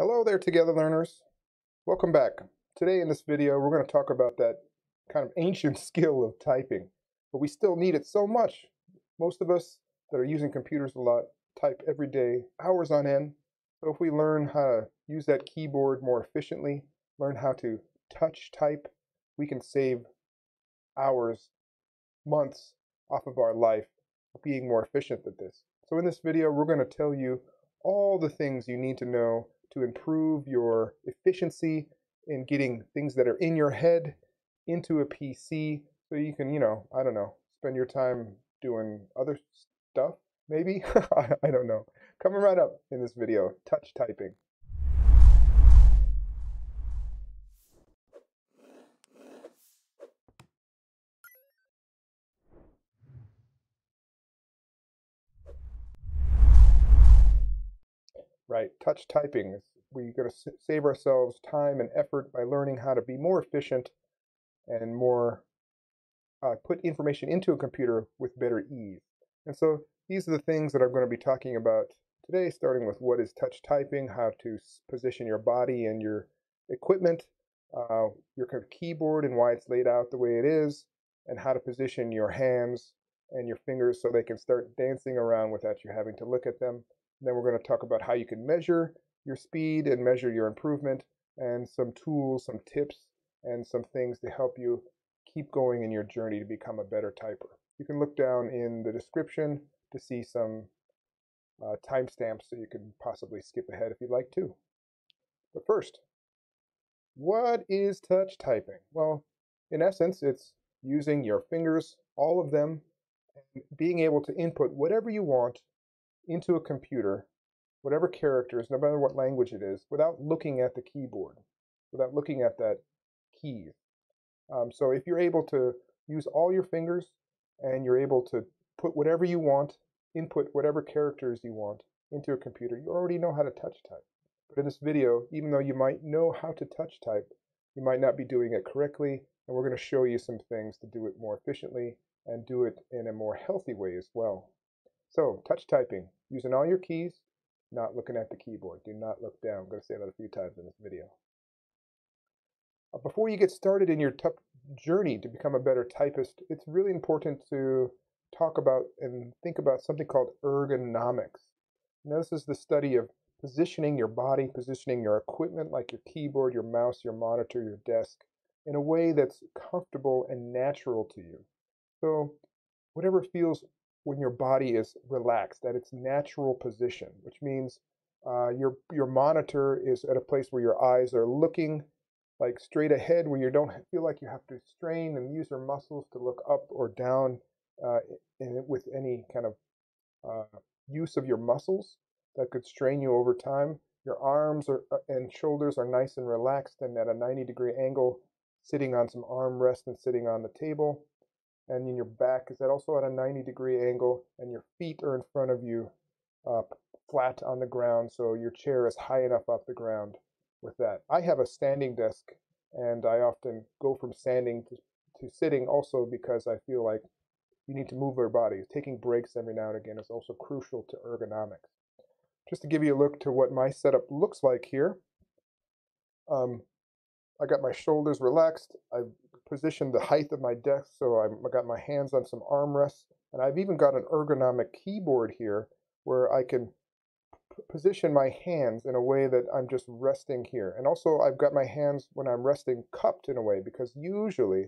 Hello there, Together Learners. Welcome back. Today in this video, we're going to talk about that kind of ancient skill of typing, but we still need it so much. Most of us that are using computers a lot type every day, hours on end. So if we learn how to use that keyboard more efficiently, learn how to touch type, we can save hours, months off of our life being more efficient at this. So in this video, we're going to tell you all the things you need to know to improve your efficiency in getting things that are in your head into a PC so you can, I don't know, spend your time doing other stuff, maybe? I don't know. Coming right up in this video, touch typing. Right, touch typing. We're going to save ourselves time and effort by learning how to be more efficient and more put information into a computer with better ease. And so these are the things that I'm going to be talking about today, starting with what is touch typing, how to position your body and your equipment, your kind of keyboard and why it's laid out the way it is, and how to position your hands and your fingers so they can start dancing around without you having to look at them. Then we're going to talk about how you can measure your speed and measure your improvement, and some tools, some tips, and some things to help you keep going in your journey to become a better typer. You can look down in the description to see some timestamps so you can possibly skip ahead if you'd like to. But first, what is touch typing? Well, in essence, it's using your fingers, all of them, and being able to input whatever you want into a computer, whatever characters, no matter what language it is, without looking at the keyboard, without looking at that key. So if you're able to use all your fingers and you're able to put whatever you want, input whatever characters you want into a computer, you already know how to touch type. But in this video, even though you might know how to touch type, you might not be doing it correctly, and we're going to show you some things to do it more efficiently and do it in a more healthy way as well. So, touch typing, using all your keys, not looking at the keyboard. Do not look down. I'm going to say that a few times in this video. Before you get started in your journey to become a better typist, it's really important to talk about and think about something called ergonomics. Now, this is the study of positioning your body, positioning your equipment like your keyboard, your mouse, your monitor, your desk, in a way that's comfortable and natural to you. So, whatever feels when your body is relaxed, at its natural position, which means your monitor is at a place where your eyes are looking like straight ahead, where you don't feel like you have to strain and use your muscles to look up or down with any kind of use of your muscles that could strain you over time. Your arms and shoulders are nice and relaxed and at a 90-degree angle, sitting on some arm rest and sitting on the table. And then your back is that also at a 90-degree angle, and your feet are in front of you flat on the ground, so your chair is high enough off the ground with that. I have a standing desk, and I often go from standing to sitting also because I feel like you need to move your body. Taking breaks every now and again is also crucial to ergonomics. Just to give you a look to what my setup looks like here, I got my shoulders relaxed. I've positioned the height of my desk, so I've got my hands on some armrests, and I've even got an ergonomic keyboard here where I can position my hands in a way that I'm just resting here. And also I've got my hands, when I'm resting, cupped in a way, because usually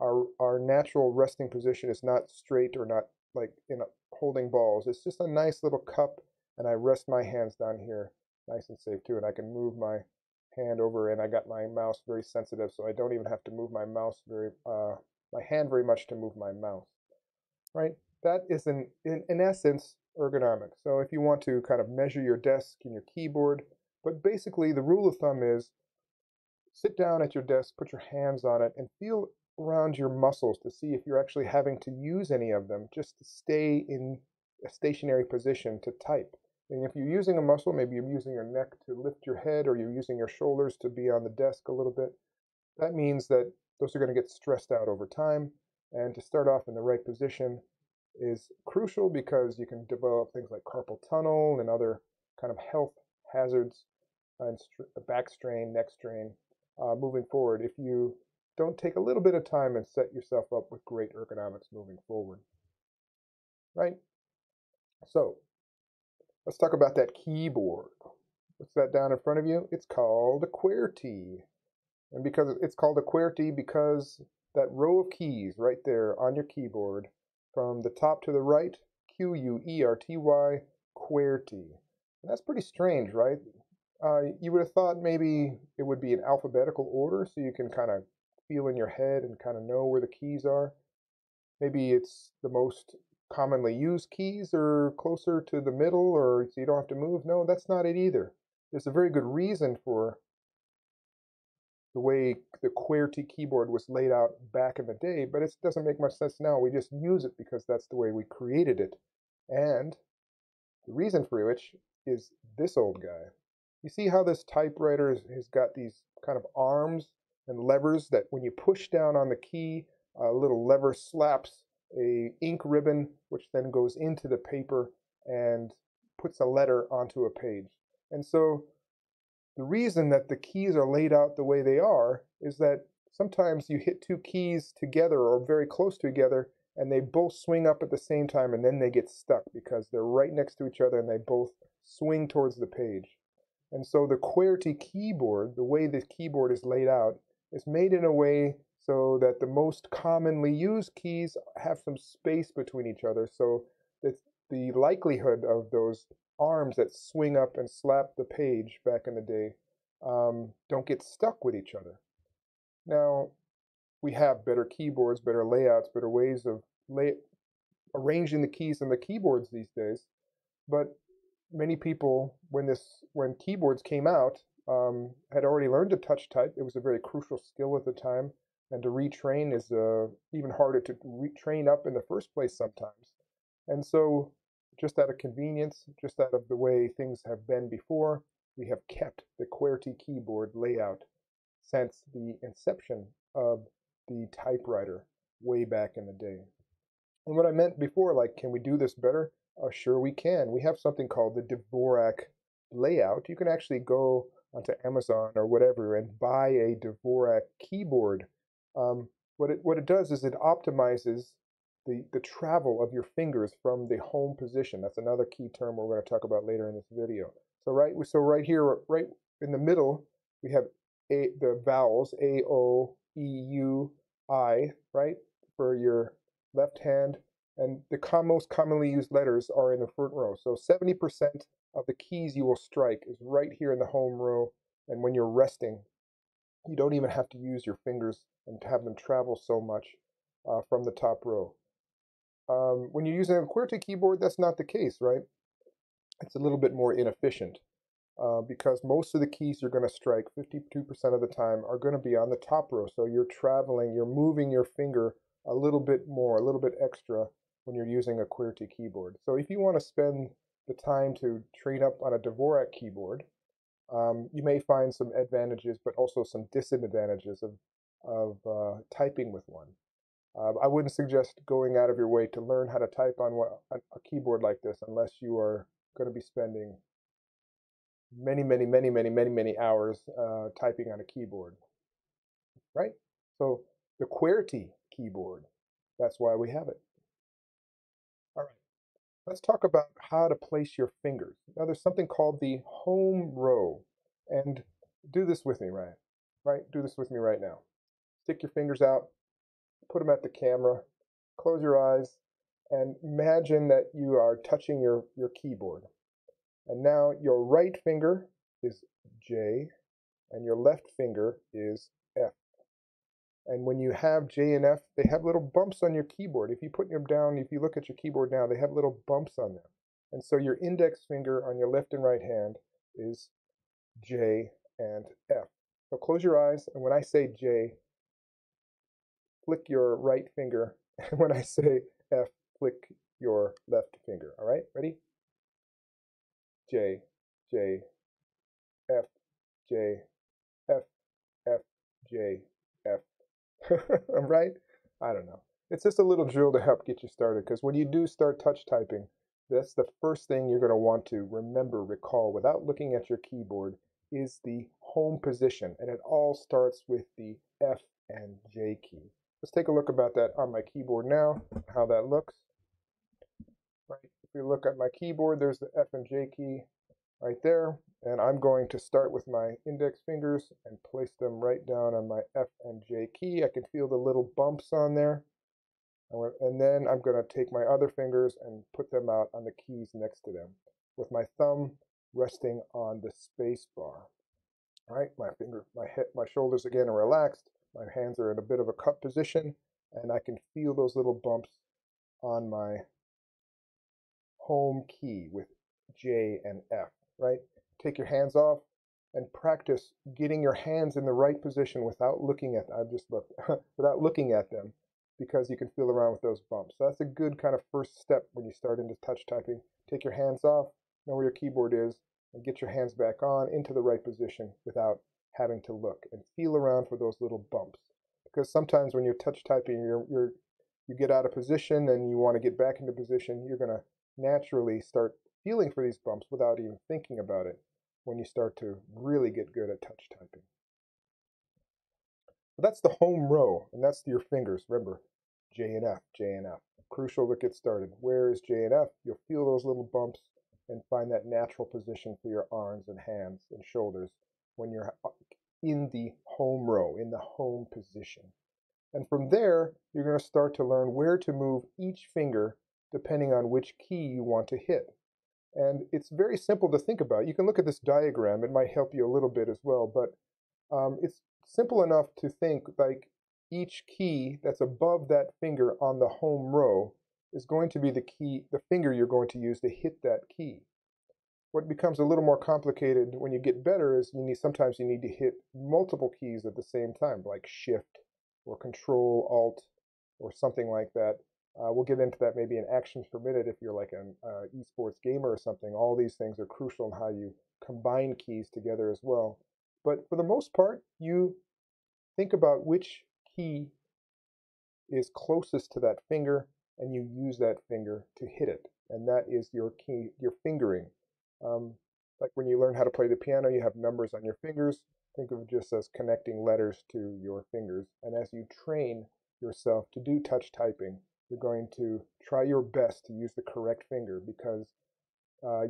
our natural resting position is not straight or not like in holding balls. It's just a nice little cup, and I rest my hands down here nice and safe too, and I can move my hand over, and I got my mouse very sensitive, so I don't even have to move my mouse my hand very much to move my mouse. Right? That is in essence ergonomics. So if you want to kind of measure your desk and your keyboard, but basically the rule of thumb is sit down at your desk, put your hands on it, and feel around your muscles to see if you're actually having to use any of them just to stay in a stationary position to type. And if you're using a muscle, maybe you're using your neck to lift your head, or you're using your shoulders to be on the desk a little bit, that means that those are going to get stressed out over time. And to start off in the right position is crucial because you can develop things like carpal tunnel and other kind of health hazards on back strain, neck strain, moving forward, if you don't take a little bit of time and set yourself up with great ergonomics moving forward, right? So let's talk about that keyboard. What's that down in front of you? It's called a QWERTY. And because it's called a QWERTY, because that row of keys right there on your keyboard, from the top to the right, Q-U-E-R-T-Y, QWERTY. And that's pretty strange, right? You would have thought maybe it would be in alphabetical order, so you can kind of feel in your head and kind of know where the keys are. Maybe it's the most commonly used keys or closer to the middle, or so you don't have to move. No, that's not it either. There's a very good reason for the way the QWERTY keyboard was laid out back in the day, but it doesn't make much sense now. We just use it because that's the way we created it. And the reason for which is this old guy. You see how this typewriter has got these kind of arms and levers that when you push down on the key, a little lever slaps a ink ribbon, which then goes into the paper and puts a letter onto a page. And so the reason that the keys are laid out the way they are is that sometimes you hit two keys together or very close together and they both swing up at the same time, and then they get stuck because they're right next to each other and they both swing towards the page. And so the QWERTY keyboard, the way the keyboard is laid out, is made in a way so that the most commonly used keys have some space between each other, so that the likelihood of those arms that swing up and slap the page back in the day don't get stuck with each other. Now, we have better keyboards, better layouts, better ways of arranging the keys on the keyboards these days, but many people, when keyboards came out, had already learned to touch type. It was a very crucial skill at the time, and to retrain is even harder to retrain up in the first place sometimes. And so just out of convenience, just out of the way things have been before, we have kept the QWERTY keyboard layout since the inception of the typewriter way back in the day. And what I meant before, like, can we do this better? Sure we can. We have something called the Dvorak layout. You can actually go onto Amazon or whatever and buy a Dvorak keyboard. What it does is it optimizes the travel of your fingers from the home position. That's another key term we're going to talk about later in this video. So right here, right in the middle, we have the vowels, A, O, E, U, I, right, for your left hand. And the most commonly used letters are in the front row. So 70% of the keys you will strike is right here in the home row. And when you're resting, you don't even have to use your fingers and have them travel so much from the top row. When you're using a QWERTY keyboard, that's not the case, right? It's a little bit more inefficient because most of the keys you're going to strike, 52% of the time, are going to be on the top row. So you're traveling, you're moving your finger a little bit more, a little bit extra when you're using a QWERTY keyboard. So if you want to spend the time to train up on a Dvorak keyboard, you may find some advantages, but also some disadvantages of typing with one. I wouldn't suggest going out of your way to learn how to type on a keyboard like this unless you are going to be spending many hours typing on a keyboard, right? So the QWERTY keyboard, that's why we have it. All right, let's talk about how to place your fingers. Now there's something called the home row, and do this with me, Ryan, right? Do this with me right now. Stick your fingers out, put them at the camera, close your eyes, and imagine that you are touching your keyboard. And now your right finger is J, and your left finger is F. And when you have J and F, they have little bumps on your keyboard. If you put them down, if you look at your keyboard now, they have little bumps on them. And so your index finger on your left and right hand is J and F. So close your eyes, and when I say J, flick your right finger. And when I say F, flick your left finger. All right, ready? J, J, F, J, F, F, J, F. Right? I don't know. It's just a little drill to help get you started, because when you do start touch typing, that's the first thing you're going to want to remember, recall, without looking at your keyboard, is the home position, and it all starts with the F and J key. Let's take a look about that on my keyboard now, how that looks. Right, if we look at my keyboard, there's the F and J key right there, and I'm going to start with my index fingers and place them right down on my F and J key. I can feel the little bumps on there, and then I'm going to take my other fingers and put them out on the keys next to them, with my thumb resting on the space bar. All right, my finger, my head, my shoulders again are relaxed. My hands are in a bit of a cup position, and I can feel those little bumps on my home key with J and F, right? Take your hands off and practice getting your hands in the right position without looking at them. I've just looked, without looking at them, because you can feel around with those bumps. So that's a good kind of first step when you start into touch typing. Take your hands off, know where your keyboard is, and get your hands back on into the right position without having to look, and feel around for those little bumps. Because sometimes when you're touch typing, you get out of position and you want to get back into position, you're going to naturally start feeling for these bumps without even thinking about it when you start to really get good at touch typing. But that's the home row, and that's your fingers. Remember, J and F, crucial to get started. Where is J and F? You'll feel those little bumps and find that natural position for your arms and hands and shoulders when you're in the home row, in the home position. And from there, you're going to start to learn where to move each finger depending on which key you want to hit. And it's very simple to think about. You can look at this diagram. It might help you a little bit as well, but it's simple enough to think like each key that's above that finger on the home row is going to be the key, the finger you're going to use to hit that key. What becomes a little more complicated when you get better is sometimes you need to hit multiple keys at the same time, like Shift or Control Alt or something like that. We'll get into that maybe in Actions Per Minute if you're like an esports gamer or something. All these things are crucial in how you combine keys together as well. But for the most part, you think about which key is closest to that finger, and you use that finger to hit it, and that is your key, your fingering. Like when you learn how to play the piano, you have numbers on your fingers. Think of it just as connecting letters to your fingers. And as you train yourself to do touch typing, you're going to try your best to use the correct finger, because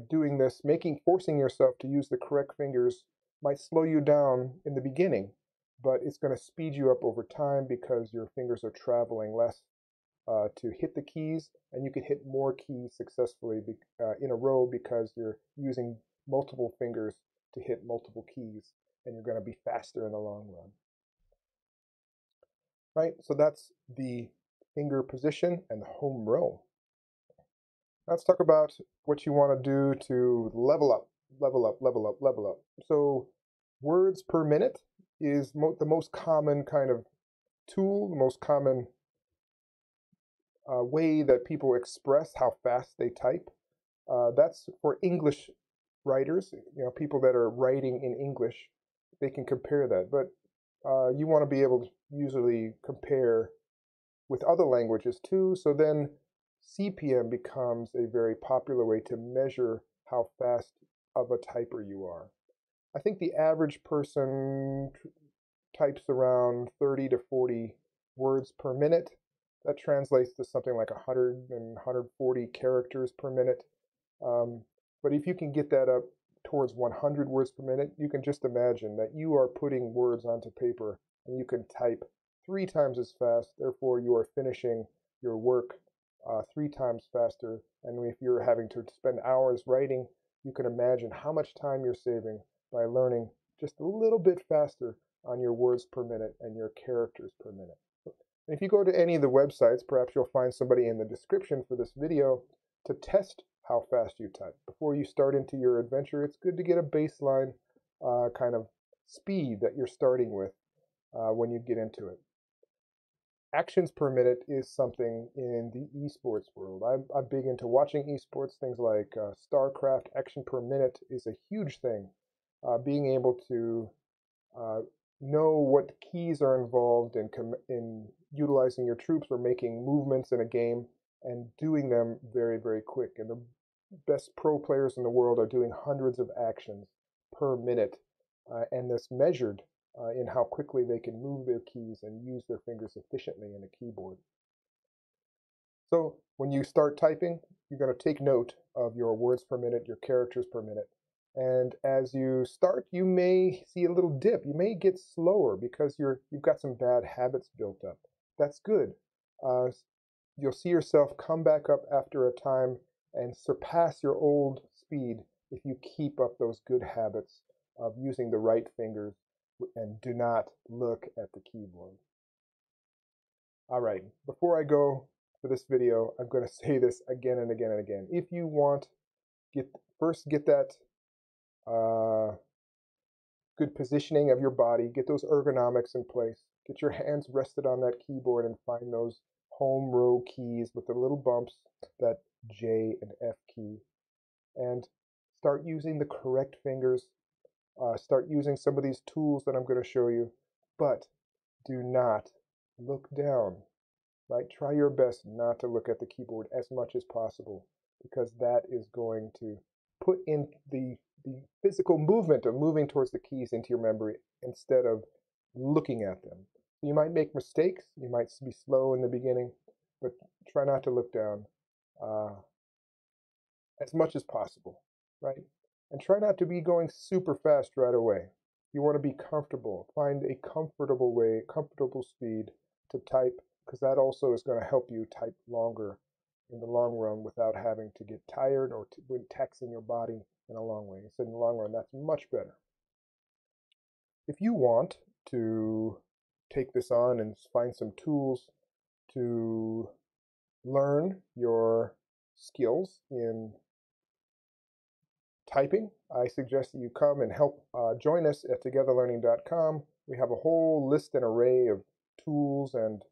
doing this, forcing yourself to use the correct fingers might slow you down in the beginning, but it's going to speed you up over time because your fingers are traveling less to hit the keys, and you can hit more keys successfully in a row because you're using multiple fingers to hit multiple keys, and you're going to be faster in the long run. Right, so that's the finger position and the home row. Let's talk about what you want to do to level up, level up, level up, level up. So words per minute is the most common kind of tool, the most common way that people express how fast they type. That's for English writers, people that are writing in English, they can compare that. But you want to be able to usually compare with other languages too. So then CPM becomes a very popular way to measure how fast of a typer you are. I think the average person types around 30 to 40 words per minute. That translates to something like 100 and 140 characters per minute. But if you can get that up towards 100 words per minute, you can just imagine that you are putting words onto paper and you can type 3 times as fast. Therefore, you are finishing your work 3 times faster. And if you're having to spend hours writing, you can imagine how much time you're saving by learning just a little bit faster on your words per minute and your characters per minute. If you go to any of the websites, perhaps you'll find somebody in the description for this video to test how fast you type. Before you start into your adventure, it's good to get a baseline kind of speed that you're starting with when you get into it. Actions per minute is something in the esports world. I'm big into watching esports, things like StarCraft. Action per minute is a huge thing. Being able to know what keys are involved in utilizing your troops or making movements in a game, and doing them very, very quick. And the best pro players in the world are doing hundreds of actions per minute and thus measured in how quickly they can move their keys and use their fingers efficiently in a keyboard. So when you start typing, you're going to take note of your words per minute, your characters per minute. And as you start, you may see a little dip. You may get slower because you've got some bad habits built up. That's good. You'll see yourself come back up after a time and surpass your old speed if you keep up those good habits of using the right fingers and do not look at the keyboard. All right, before I go for this video, I'm going to say this again and again and again. If you want, first get that good positioning of your body, get those ergonomics in place, get your hands rested on that keyboard and find those home row keys with the little bumps, that J and F key, and start using the correct fingers, start using some of these tools that I'm going to show you, but do not look down, right? Try your best not to look at the keyboard as much as possible, because that is going to put in the physical movement of moving towards the keys into your memory instead of looking at them. You might make mistakes, you might be slow in the beginning, but try not to look down as much as possible, right? And try not to be going super fast right away. You want to be comfortable. Find a comfortable way, comfortable speed to type, because that also is going to help you type longer in the long run without having to get tired or taxing your body in a long way. So in the long run, that's much better. If you want to take this on and find some tools to learn your skills in typing, I suggest that you come and help join us at togetherlearning.com. We have a whole list and array of tools and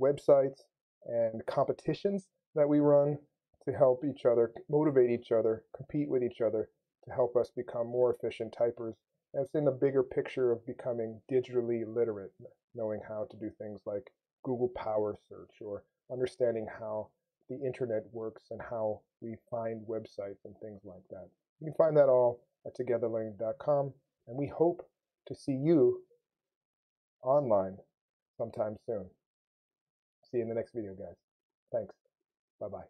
websites and competitions that we run to help each other, motivate each other, compete with each other to help us become more efficient typers. And it's in the bigger picture of becoming digitally literate, knowing how to do things like Google Power Search or understanding how the internet works and how we find websites and things like that. You can find that all at togetherlearning.com, and we hope to see you online sometime soon. See you in the next video, guys. Thanks. Bye-bye.